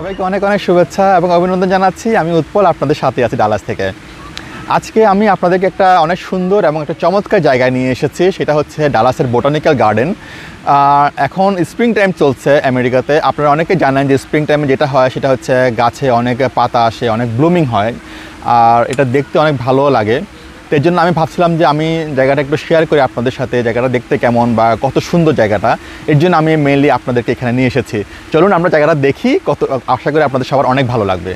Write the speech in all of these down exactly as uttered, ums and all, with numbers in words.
সবাইকে অনেক অনেক শুভেচ্ছা এবং অভিনন্দন জানাচ্ছি। আমি উৎপল, আপনাদের সাথে আছি ডালাস থেকে। আজকে আমি আপনাদেরকে একটা অনেক সুন্দর এবং একটা চমৎকার জায়গায় নিয়ে এসেছি, সেটা হচ্ছে ডালাসের বোটানিক্যাল গার্ডেন। এখন স্প্রিং টাইম চলছে আমেরিকাতে। আপনারা অনেকে জানেন যে স্প্রিং টাইমে যেটা হয় সেটা হচ্ছে গাছে অনেক পাতা আসে, অনেক ব্লুমিং হয়, আর এটা দেখতে অনেক ভালো লাগে। তো এর জন্য আমি ভাবছিলাম যে আমি জায়গাটা একটু শেয়ার করি আপনাদের সাথে, জায়গাটা দেখতে কেমন বা কত সুন্দর জায়গাটা। এর জন্য আমি মেইনলি আপনাদেরকে এখানে নিয়ে এসেছি। চলুন আমরা জায়গাটা দেখি, কত আশা করি আপনাদের সবার অনেক ভালো লাগবে।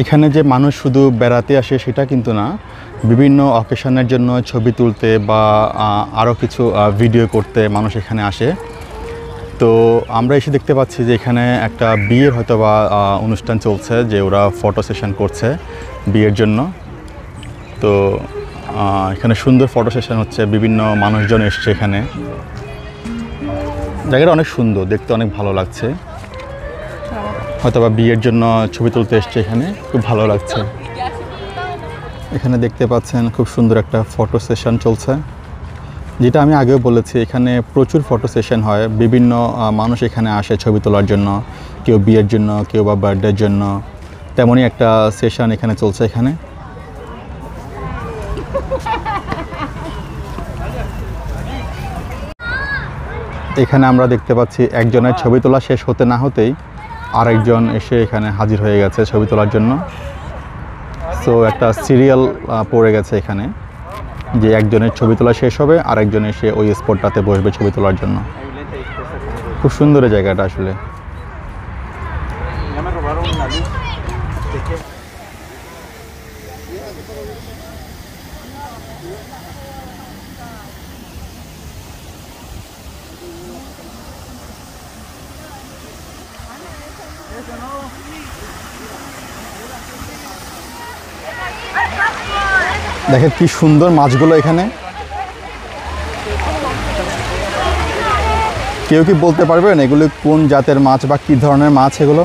এখানে যে মানুষ শুধু বেড়াতে আসে সেটা কিন্তু না, বিভিন্ন অকেশনের জন্য ছবি তুলতে বা আরও কিছু ভিডিও করতে মানুষ এখানে আসে। তো আমরা এসে দেখতে পাচ্ছি যে এখানে একটা বিয়ের হয়তো বা অনুষ্ঠান চলছে, যে ওরা ফটো সেশন করছে বিয়ের জন্য। তো এখানে সুন্দর ফটো সেশন হচ্ছে, বিভিন্ন মানুষজন এসছে এখানে। জায়গাটা অনেক সুন্দর, দেখতে অনেক ভালো লাগছে। হয়তো বা বিয়ের জন্য ছবি তুলতে এসছে এখানে, খুব ভালো লাগছে। এখানে দেখতে পাচ্ছেন খুব সুন্দর একটা ফটো সেশন চলছে, যেটা আমি আগেও বলেছি এখানে প্রচুর ফটো সেশন হয়। বিভিন্ন মানুষ এখানে আসে ছবি তোলার জন্য, কেউ বিয়ের জন্য, কেউ বা বার্থডের জন্য। তেমনই একটা সেশন এখানে চলছে। এখানে এখানে আমরা দেখতে পাচ্ছি একজনের ছবি তোলা শেষ হতে না হতেই আরেকজন এসে এখানে হাজির হয়ে গেছে ছবি তোলার জন্য। সো একটা সিরিয়াল পড়ে গেছে এখানে, যে একজনের ছবি তোলা শেষ হবে আরেকজন এসে ওই স্পটটাতে বসবে ছবি তোলার জন্য। খুব সুন্দর জায়গাটা আসলে। দেখেন কি সুন্দর মাছগুলো এখানে। কেউ কি বলতে পারবেন এগুলো কোন জাতের মাছ বা কি ধরনের মাছ এগুলো?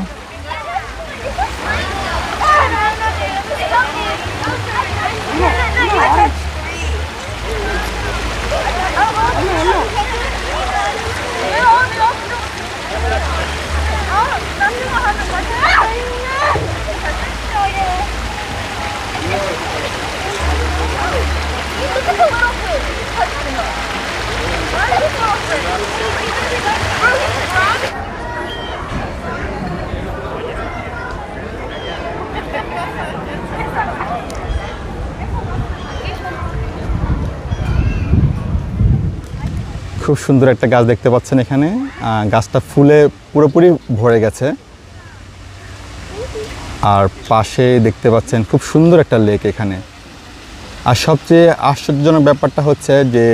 খুব সুন্দর একটা গাছ দেখতে পাচ্ছেন এখানে, গাছটা ফুলে পুরোপুরি ভরে গেছে। আর পাশে দেখতে পাচ্ছেন খুব সুন্দর একটা লেক এখানে। আর সবচেয়ে আশ্চর্যজনক ব্যাপারটা হচ্ছে যে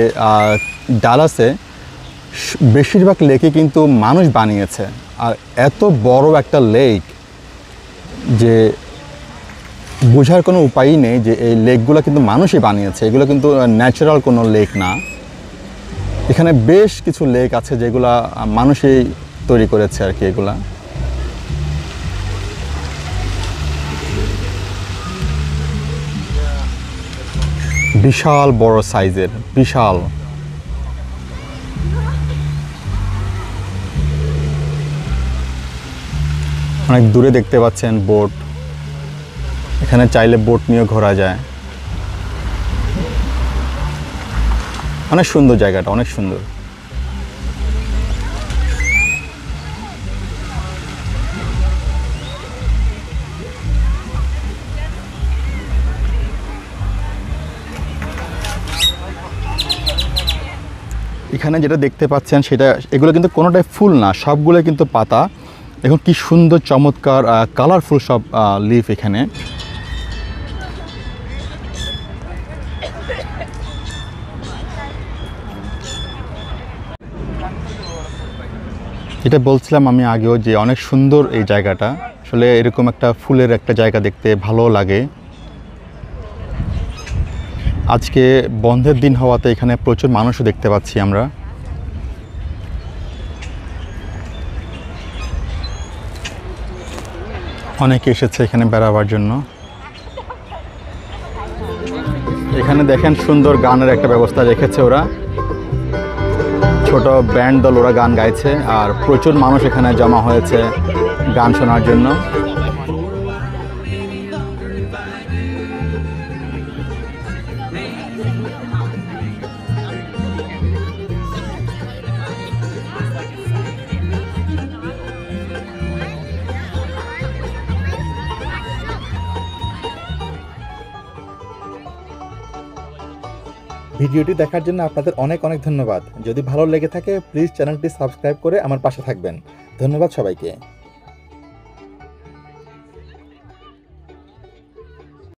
ডালাসে বেশিরভাগ লেকই কিন্তু মানুষ বানিয়েছে, আর এত বড় একটা লেক যে বোঝার কোনো উপায়ই নেই যে এই লেকগুলো কিন্তু মানুষই বানিয়েছে, এগুলো কিন্তু ন্যাচারাল কোনো লেক না। এখানে বেশ কিছু লেক আছে যেগুলা মানুষই তৈরি করেছে আর কি এগুলা। বিশাল বড় সাইজের, বিশাল। অনেক দূরে দেখতে পাচ্ছেন বোট, এখানে চাইলে বোট নিয়ে ঘোরা যায়। অনেক সুন্দর জায়গাটা, অনেক সুন্দর। এখানে যেটা দেখতে পাচ্ছেন সেটা, এগুলো কিন্তু কোনোটাই ফুল না, সবগুলো কিন্তু পাতা। এখন কি সুন্দর চমৎকার কালারফুল সব লিফ এখানে। যেটা বলছিলাম আমি আগেও যে অনেক সুন্দর এই জায়গাটা আসলে, এরকম একটা ফুলের একটা জায়গা দেখতে ভালো লাগে। আজকে বন্ধের দিন হওয়াতে এখানে প্রচুর মানুষও দেখতে পাচ্ছি আমরা। অনেকে এসেছে এখানে বেড়াবার জন্য। এখানে দেখেন সুন্দর গানের একটা ব্যবস্থা রেখেছে ওরা, ছোট ব্যান্ড দল ওরা গান গাইছে আর প্রচুর মানুষ এখানে জমা হয়েছে গান শোনার জন্য। ভিডিওটি দেখার জন্য আপনাদের অনেক অনেক ধন্যবাদ। যদি ভালো লেগে থাকে প্লিজ চ্যানেলটি সাবস্ক্রাইব করে আমার পাশে থাকবেন। ধন্যবাদ সবাইকে।